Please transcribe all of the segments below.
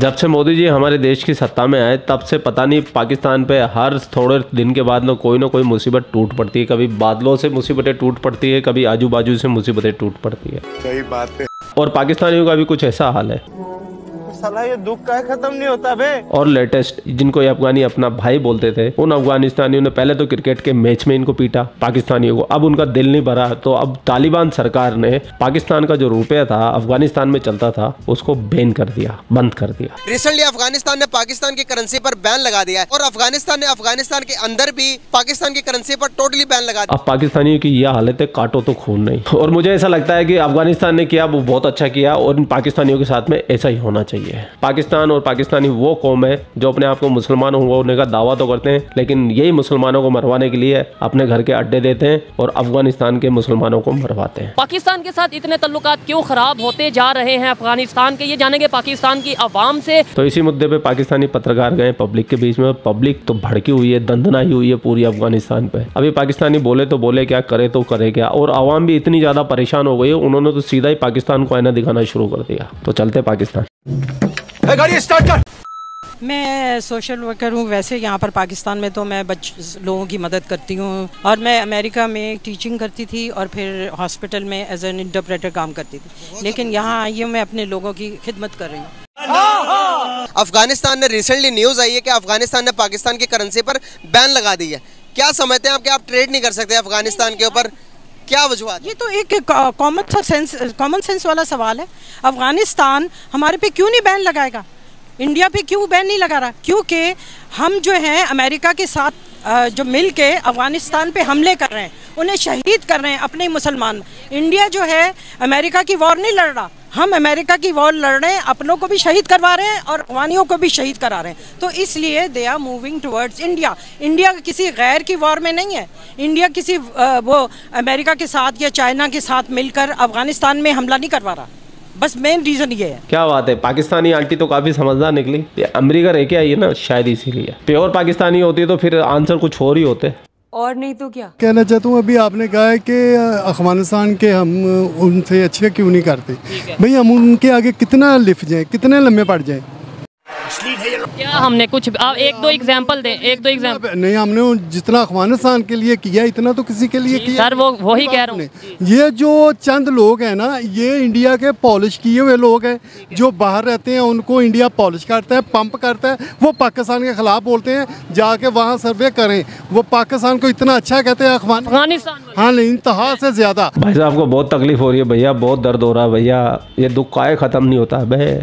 जब से मोदी जी हमारे देश की सत्ता में आए तब से पता नहीं पाकिस्तान पे हर थोड़े दिन के बाद ना कोई मुसीबत टूट पड़ती है। कभी बादलों से मुसीबतें टूट पड़ती है, कभी आजू बाजू से मुसीबतें टूट पड़ती है। सही बात है। और पाकिस्तानियों का भी कुछ ऐसा हाल है, साला ये दुख का खत्म नहीं होता बे। और लेटेस्ट जिनको ये अफगानी अपना भाई बोलते थे, उन अफगानिस्तानियों ने पहले तो क्रिकेट के मैच में इनको पीटा पाकिस्तानियों को। अब उनका दिल नहीं भरा तो अब तालिबान सरकार ने पाकिस्तान का जो रुपया था अफगानिस्तान में चलता था उसको बैन कर दिया, बंद कर दिया। रिसेंटली अफगानिस्तान ने पाकिस्तान की करेंसी पर बैन लगा दिया और अफगानिस्तान ने अफगानिस्तान के अंदर भी पाकिस्तान की करेंसी पर टोटली बैन लगा दिया। अब पाकिस्तानियों की यह हालत है, काटो तो खून नहीं। और मुझे ऐसा लगता है की अफगानिस्तान ने किया वो बहुत अच्छा किया और इन पाकिस्तानियों के साथ में ऐसा ही होना चाहिए। पाकिस्तान और पाकिस्तानी वो कौम है जो अपने आप को मुसलमान होने का दावा तो करते हैं, लेकिन यही मुसलमानों को मरवाने के लिए अपने घर के अड्डे देते हैं और अफगानिस्तान के मुसलमानों को मरवाते हैं। पाकिस्तान के साथ इतने ताल्लुकात क्यों खराब होते जा रहे हैं अफगानिस्तान के, ये जानेंगे पाकिस्तान की आवाम से। तो इसी मुद्दे पे पाकिस्तानी पत्रकार गए पब्लिक के बीच में। पब्लिक तो भड़की हुई है, दंदनाई हुई है पूरी अफगानिस्तान पे। अभी पाकिस्तानी बोले तो बोले क्या, करे तो करे क्या। और आवाम भी इतनी ज्यादा परेशान हो गई है, उन्होंने तो सीधा ही पाकिस्तान को आईना दिखाना शुरू कर दिया। तो चलते पाकिस्तान। गाड़ी स्टार्ट कर। मैं सोशल वर्कर हूँ वैसे यहाँ पर पाकिस्तान में, तो मैं लोगों की मदद करती हूँ। और मैं अमेरिका में टीचिंग करती थी और फिर हॉस्पिटल में एज एन इंटरप्रेटर काम करती थी, लेकिन यहाँ आई हूँ मैं अपने लोगों की खिदमत कर रही हूँ। अफगानिस्तान ने रिसेंटली न्यूज़ आई है कि अफगानिस्तान ने पाकिस्तान की करेंसी पर बैन लगा दी है। क्या समझते हैं आप कि आप ट्रेड नहीं कर सकते अफगानिस्तान के ऊपर, क्या वजूहत? ये तो एक कॉमन सेंस वाला सवाल है। अफगानिस्तान हमारे पे क्यों नहीं बैन लगाएगा, इंडिया पे क्यों बैन नहीं लगा रहा? क्योंकि हम जो हैं अमेरिका के साथ जो मिल के अफगानिस्तान पे हमले कर रहे हैं, उन्हें शहीद कर रहे हैं अपने मुसलमान। इंडिया जो है अमेरिका की वॉर नहीं लड़ रहा, हम अमेरिका की वॉर लड़ रहे हैं, अपनों को भी शहीद करवा रहे हैं और अफगानियों को भी शहीद करा रहे हैं। तो इसलिए they are moving towards India. India किसी गैर की वॉर में नहीं है, इंडिया किसी वो अमेरिका के साथ या चाइना के साथ मिलकर अफगानिस्तान में हमला नहीं करवा रहा। बस मेन रीजन ये है। क्या बात है, पाकिस्तानी आंटी तो काफी समझदार निकली। अमेरिका रह के आई है ना, शायद इसीलिए। प्योर पाकिस्तानी होती तो फिर आंसर कुछ और ही होते, और नहीं तो क्या। कहना चाहता हूँ, अभी आपने कहा है कि अफगानिस्तान के हम उनसे अच्छा क्यों नहीं करते, भाई हम उनके आगे कितना लिफ जाएं, कितने लम्बे पड़ जाएं। क्या हमने कुछ, आप एक दो एग्जांपल दें, एक दो एग्जांपल। नहीं, हमने जितना अफगानिस्तान के लिए किया इतना तो किसी के लिए किया सर, वो ही कह रहा हूँ। ये जो चंद लोग हैं ना, ये इंडिया के पॉलिश किए हुए लोग हैं, जो बाहर रहते हैं उनको इंडिया पॉलिश करता है, पंप करता है। वो पाकिस्तान के खिलाफ बोलते हैं, जाके वहाँ सर्वे करें। वो पाकिस्तान को इतना अच्छा कहते हैं अफगानिस्तान, हाँ इंतहा से ज्यादा। भाई साहब को बहुत तकलीफ हो रही है भैया, बहुत दर्द हो रहा है भैया, ये दुख काहे खत्म नहीं होता है।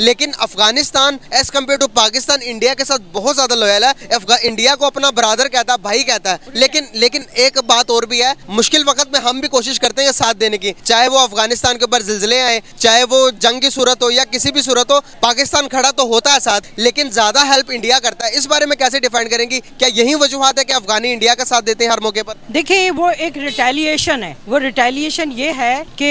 लेकिन Afghanistan as compare to Pakistan India के साथ बहुत ज्यादा लॉयल है। इंडिया को अपना ब्रदर कहता है, भाई कहता है। लेकिन एक बात और भी है, मुश्किल वक्त में हम भी कोशिश करते हैं साथ देने की। चाहे वो अफगानिस्तान के ऊपर जिलजिले आए, चाहे वो जंग की सूरत हो या किसी भी सूरत हो, पाकिस्तान खड़ा तो होता है साथ, लेकिन ज्यादा हेल्प इंडिया करता है। इस बारे में कैसे डिफाइन करेंगी? क्या यही वजूहत है कि अफगानी इंडिया का साथ देते हैं हर मौके पर? देखिये, वो एक रिटेलिएशन है। वो रिटेलिएशन ये है कि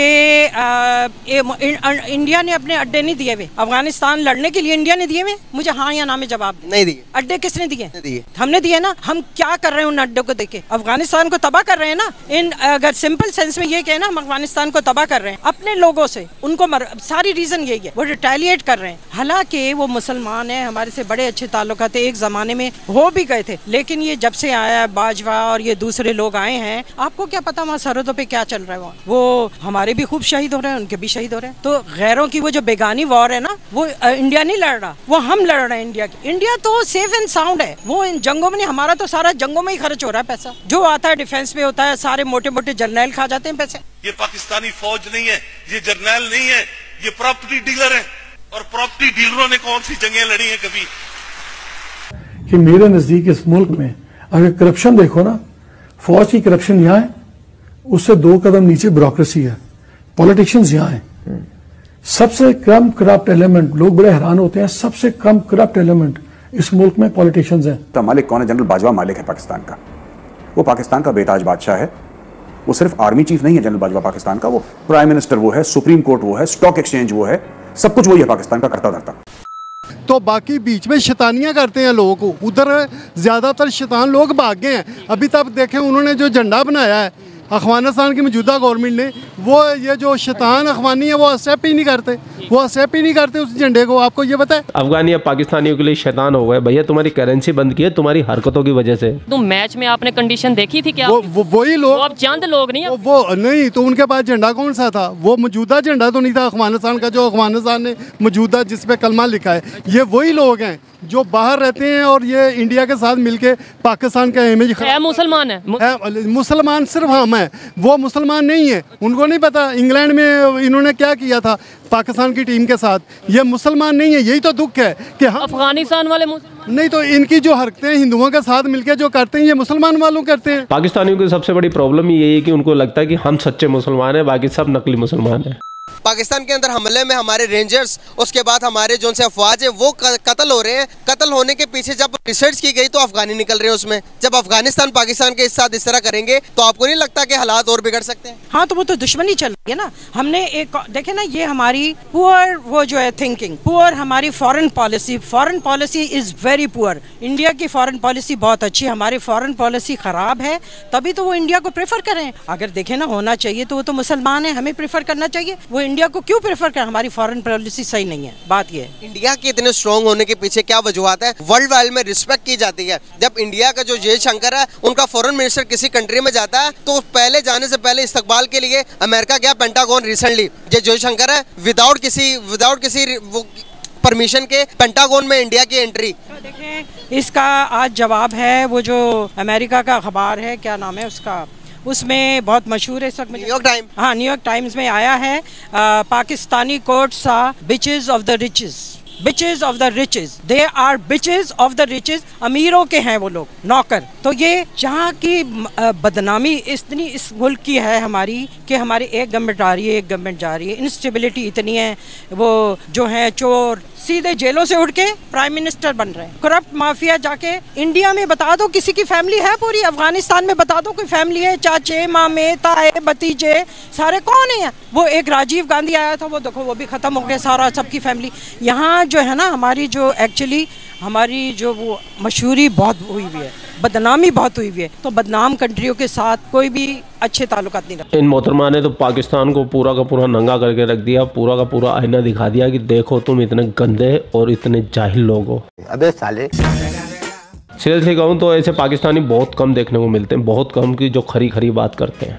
इंडिया ने अपने अड्डे नहीं दिए हुए अफगानिस्तान लड़ने के लिए। इंडिया ने दिए हुए, मुझे हाँ या ना में जवाब नहीं दिए। अड्डे किसने दिए? हमने दिए ना। हम क्या कर रहे हैं उन अड्डों को देके? अफगानिस्तान को तबाह कर रहे हैं ना। इन अगर सिंपल सेंस में ये कहना हम अफगानिस्तान को तबाह कर रहे हैं अपने लोगों से, उनको सारी रीजन यही है, वो रिटेलिएट कर रहे हैं। हालांकि वो मुसलमान है, हमारे से बड़े अच्छे ताल्लुक थे, एक जमाने में हो भी गए थे, लेकिन ये जब से आया बाजवा और ये दूसरे लोग आए हैं, आपको क्या पता वहाँ सरहदों पे क्या चल रहा है। वो हमारे भी खूब शहीद हो रहे हैं, उनके भी शहीद हो रहे हैं। तो गैरों की वो जो बेगानी वॉर है ना, वो इंडिया नहीं लड़ रहा, वो हम लड़ रहे हैं। इंडिया तो सेफ एंड साउंड है। वो इन जंगों में नहीं, हमारा तो सारा जंगों में ही खर्च हो रहा है पैसा। जो आता है डिफेंस में होता है, सारे मोटे मोटे जर्नैल खा जाते हैं पैसे। ये पाकिस्तानी फौज नहीं है, ये जर्नैल नहीं है, ये प्रॉपर्टी डीलर है। और प्रॉपर्टी डीलरों ने कौन सी जंगें लड़ी है कभी? कि मेरे नजदीक इस मुल्क में अगर करप्शन देखो ना, फौज की करप्शन यहाँ है, उससे दो कदम नीचे ब्यूरोक्रेसी है, पॉलिटिशियंस यहाँ है। सबसे कम करप्ट एलिमेंट, लोग बड़े हैरान होते हैं, सबसे कम करप्ट एलिमेंट इस मुल्क में पॉलिटिशियंस हैं। तो हमारे कौन है? जनरल बाजवा मालिक है पाकिस्तान का। वो पाकिस्तान का बेताज बादशाह है, वो सिर्फ आर्मी चीफ नहीं है जनरल बाजवा पाकिस्तान का, वो प्राइम मिनिस्टर वो है, सुप्रीम कोर्ट वो है, स्टॉक एक्सचेंज वो है, सब कुछ वही है पाकिस्तान का करता धरता। तो बाकी बीच में शैतानियां करते हैं लोगों को, उधर ज्यादातर शैतान लोग भाग गए हैं। अभी तक देखें उन्होंने जो झंडा बनाया है अफगानिस्तान की मौजूदा गवर्नमेंट ने, वो ये जो शैतान अफगानी है वो एक्सेप्ट ही नहीं करते। वो एक्सेप्ट ही नहीं करते उस झंडे को। आपको ये पता है अफगानी अब पाकिस्तानियों के लिए शैतान हो गए। भैया तुम्हारी करेंसी बंद की है तुम्हारी हरकतों की वजह से। तो मैच में आपने कंडीशन देखी थी क्या? वही लोग अब चंद लोग नहीं वो नहीं तो उनके पास झंडा कौन सा था? वो मौजूदा झंडा तो नहीं था अफगानिस्तान का जो अफगानिस्तान ने मौजूदा जिसपे कलमा लिखा है। ये वही लोग हैं जो बाहर रहते हैं और ये इंडिया के साथ मिलके पाकिस्तान का इमेज खराब। मुसलमान है, मुसलमान सिर्फ हम हैं, वो मुसलमान नहीं है। उनको नहीं पता इंग्लैंड में इन्होंने क्या किया था पाकिस्तान की टीम के साथ। ये मुसलमान नहीं है, यही तो दुख है कि हम अफगानिस्तान वाले नहीं तो इनकी जो हरकतें हिंदुओं के साथ मिलकर जो करते हैं ये मुसलमान वालों करते हैं। पाकिस्तानियों की सबसे बड़ी प्रॉब्लम यही है कि उनको लगता है कि हम सच्चे मुसलमान हैं बाकी सब नकली मुसलमान हैं। पाकिस्तान के अंदर हमले में हमारे रेंजर्स उसके बाद हमारे जो उनसे अफवाज है वो कत्ल हो रहे हैं। कत्ल होने के पीछे जब रिसर्च की गई तो अफगानी निकल रहे हैं उसमें। जब अफगानिस्तान पाकिस्तान के साथ इस तरह करेंगे तो आपको नहीं लगता कि हालात और बिगड़ सकते हैं? हाँ तो वो तो दुश्मनी चल रही है ना। हमने एक देखे ना ये हमारी पुअर वो जो है थिंकिंग पुअर हमारी foreign policy is very poor. India की फॉरेन पॉलिसी बहुत अच्छी, हमारी फॉरेन पॉलिसी खराब है तभी तो वो इंडिया को प्रेफर करें। अगर देखे ना होना चाहिए तो वो तो मुसलमान है, हमें प्रेफर करना चाहिए। वो इंडिया को क्यों प्रेफर कर? हमारी फॉरेन पॉलिसी सही नहीं है। बात ये इंडिया के इतने स्ट्रॉन्ग होने के पीछे क्या वजूहत है? वर्ल्ड वाइड में रिस्पेक्ट की जाती है। जब इंडिया का जो जयशंकर है उनका फॉरेन मिनिस्टर किसी कंट्री में जाता है तो पहले जाने से पहले इस्तकबाल के लिए अमेरिका गया पेंटागन। रिसेंटली जयशंकर है विदाउट किसी परमिशन के पेंटागन में इंडिया की एंट्री। देखें इसका आज जवाब है वो जो अमेरिका का अखबार है क्या नाम है उसका उसमें बहुत मशहूर है इस वक्त न्यूयॉर्क टाइम्स में आया है पाकिस्तानी कोर्ट सा bitches of the riches. Bitches of the riches they are bitches of the riches. अमीरों के हैं वो लोग नौकर। तो ये जहाँ की बदनामी इतनी इस मुल्क की है हमारी कि हमारी एक गवर्नमेंट जा रही है इंस्टेबिलिटी इतनी है। वो जो है चोर सीधे जेलों से उठ के प्राइम मिनिस्टर बन रहे हैं। करप्ट माफिया जाके इंडिया में बता दो किसी की फैमिली है पूरी, अफगानिस्तान में बता दो कोई फैमिली है, चाचे मामे ताए भतीजे सारे कौन है। वो एक राजीव गांधी आया था वो देखो वो भी खत्म हो गया सारा सबकी फैमिली। यहाँ जो है ना हमारी जो एक्चुअली हमारी जो वो मशहूरी बहुत हुई हुई है, बदनामी बहुत हुई हुई है। तो बदनाम कंट्रियों के साथ कोई भी अच्छे ताल्लुकात नहीं रखते। इन मोहतरमा ने तो पाकिस्तान को पूरा का पूरा नंगा करके रख दिया, पूरा का पूरा आईना दिखा दिया कि देखो तुम इतने गंदे और इतने जाहिल लोग हो। अबे साले सीरियसली कहूँ तो ऐसे पाकिस्तानी बहुत कम देखने को मिलते हैं, बहुत कम की जो खरी खरी बात करते हैं।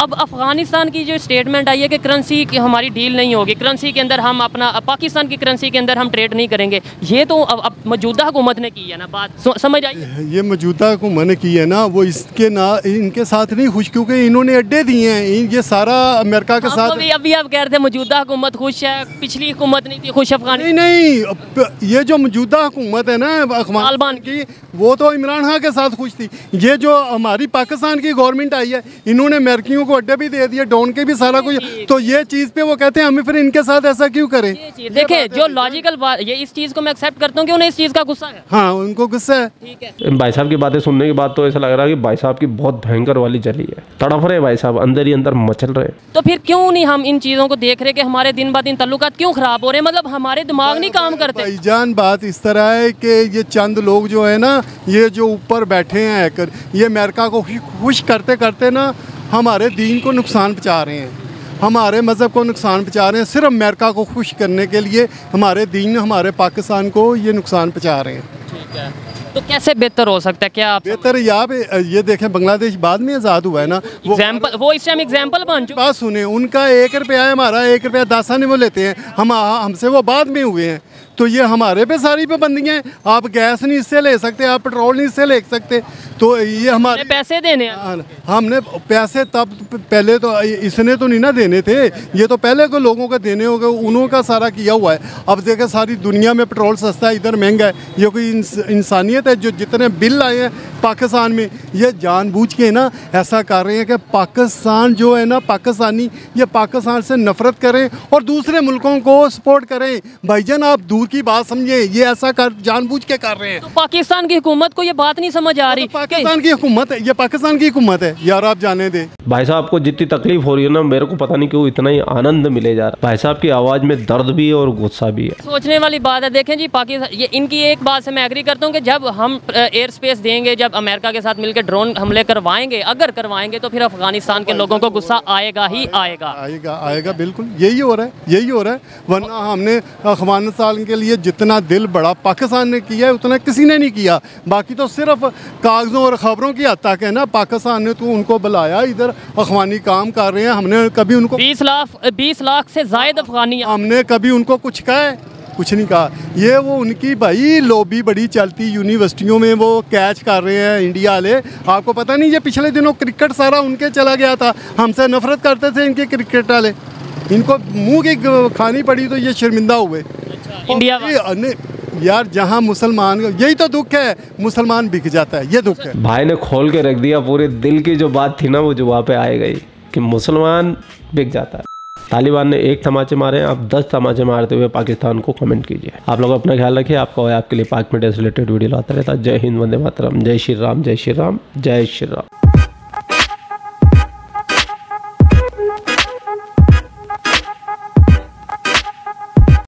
अब अफगानिस्तान की जो स्टेटमेंट आई है कि करेंसी की हमारी डील नहीं होगी, करेंसी के अंदर हम अपना पाकिस्तान की करेंसी के अंदर हम ट्रेड नहीं करेंगे, ये तो अब मौजूदा हुकूमत ने की है ना बात समझ आई। ये मौजूदा हुकूमत ने की है ना, वो इसके ना इनके साथ नहीं खुश क्योंकि इन्होंने अड्डे दिए हैं ये सारा अमेरिका के साथ। अभी आप कह रहे थे मौजूदा हुकूमत खुश है, पिछली हुकूमत नहीं थी खुश। अफगानिस्तान नहीं, ये जो मौजूदा हुकूमत है ना तालिबान की वो तो इमरान खान के साथ खुश थी। ये जो हमारी पाकिस्तान की गवर्नमेंट आई है इन्होंने लड़कियों को अड्डे भी दे दिए, डॉन के भी सारा कुछ, तो ये चीज पे वो कहते हैं हमें फिर इनके साथ ऐसा क्यों करें। देखिए जो लॉजिकल बात ये इस चीज को मैं एक्सेप्ट करता हूँ कि उन्हें इस चीज का गुस्सा है। हाँ उनको गुस्सा है, ठीक है। भाई साहब की बातें सुनने के बाद तो ऐसा लग रहा है कि भाई साहब की बहुत भयंकर वाली जली है, तड़फ रहे भाई साहब अंदर ही अंदर मचल रहे। तो फिर क्यों नहीं हम इन चीजों को देख रहे कि हमारे दिन ब दिन ताल्लुकात क्यों खराब हो रहे हैं? मतलब हमारे दिमाग नहीं काम करते। भाईजान बात इस तरह है कि ये चंद लोग जो है ना ये जो ऊपर बैठे हैं ये अमेरिका को खुश करते करते ना हमारे दीन को नुकसान पहुँचा रहे हैं, हमारे मज़हब को नुकसान पहुँचा रहे हैं। सिर्फ अमेरिका को खुश करने के लिए हमारे दीन हमारे पाकिस्तान को ये नुकसान पहुँचा रहे हैं। ठीक है तो कैसे बेहतर हो सकता है? क्या बेहतर यहाँ पे ये देखें बांग्लादेश बाद में आज़ाद हुआ है ना, वो इस टाइम एग्जाम्पल बन चुका। बात सुने उनका 1 रुपया है, हमारा 1 रुपया 10 आने वो लेते हैं, हम हमसे वो बाद में हुए हैं। तो ये हमारे पे सारी पाबंदियाँ हैं, आप गैस नहीं इससे ले सकते, आप पेट्रोल नहीं इससे ले सकते, तो ये हमारे पैसे देने हैं। हमने पैसे तब पहले तो इसने तो नहीं ना देने थे, ये तो पहले को लोगों को देने हो गए, उनका सारा किया हुआ है। अब देखें सारी दुनिया में पेट्रोल सस्ता है, इधर महंगा है, ये कोई इंसानियत है? जो जितने बिल आए हैं पाकिस्तान में ये जानबूझ के ना ऐसा कर रहे हैं कि पाकिस्तान जो है ना पाकिस्तानी ये पाकिस्तान से नफरत करें और दूसरे मुल्कों को सपोर्ट करें। भाईजान आप दूर की बात समझे, ये ऐसा जानबूझ के कर रहे हैं। तो पाकिस्तान की हुकूमत को ये बात नहीं समझ आ रही पाकिस्तान की हुकूमत है, ये पाकिस्तान की हुकूमत है यार, आप जाने दें। भाई साहब को जितनी तकलीफ हो रही है ना, मेरे को पता नहीं क्यों इतना ही आनंद मिले जा रहा है। भाई साहब की आवाज़ में दर्द भी है और गुस्सा भी है। सोचने वाली बात है। देखें जी, पाकिस्तान ये इनकी एक बात से मैं एग्री करता हूँ कि जब हम एयर स्पेस देंगे, जब अमेरिका के साथ मिलकर ड्रोन हमले करवाएंगे, अगर करवाएंगे तो फिर अफगानिस्तान के लोगों को गुस्सा आएगा ही आएगा, आएगा आएगा बिल्कुल। यही हो रहा है, यही हो रहा है। वरना हमने अफगानिस्तान के लिए जितना दिल बड़ा पाकिस्तान ने किया है उतना किसी ने नहीं किया। बाकी तो सिर्फ कागजों और खबरों की हद तक है ना। पाकिस्तान ने तो उनको बुलाया, इधर अफगानी काम कर रहे हैं। हमने कभी उनको 20 लाख से ज्यादा अफगानी, हमने कभी उनको कुछ कहा है? कुछ नहीं कहा। ये वो उनकी भाई लॉबी बड़ी चलती यूनिवर्सिटियों में, वो कैच कर रहे हैं इंडिया वाले। आपको पता नहीं ये पिछले दिनों क्रिकेट सारा उनके चला गया था। हमसे नफरत करते थे इनके क्रिकेट वाले, इनको मुंह की खानी पड़ी तो ये शर्मिंदा हुए। इंडिया यार, जहाँ मुसलमान, यही तो दुख है, मुसलमान बिक जाता है, ये दुख है। भाई ने खोल के रख दिया पूरे दिल की जो बात थी ना, वो जो वहाँ पे आ गई कि मुसलमान बिक जाता है। तालिबान ने 1 तमाचे मारे, आप 10 तमाचे मारते हुए पाकिस्तान को कमेंट कीजिए। आप लोग अपना ख्याल रखिए। आपका और आपके लिए पाक मीडिया से रिलेटेड वीडियो लाता रहता। जय हिंद, वंदे मातरम, जय श्री राम, जय श्री राम, जय श्री राम।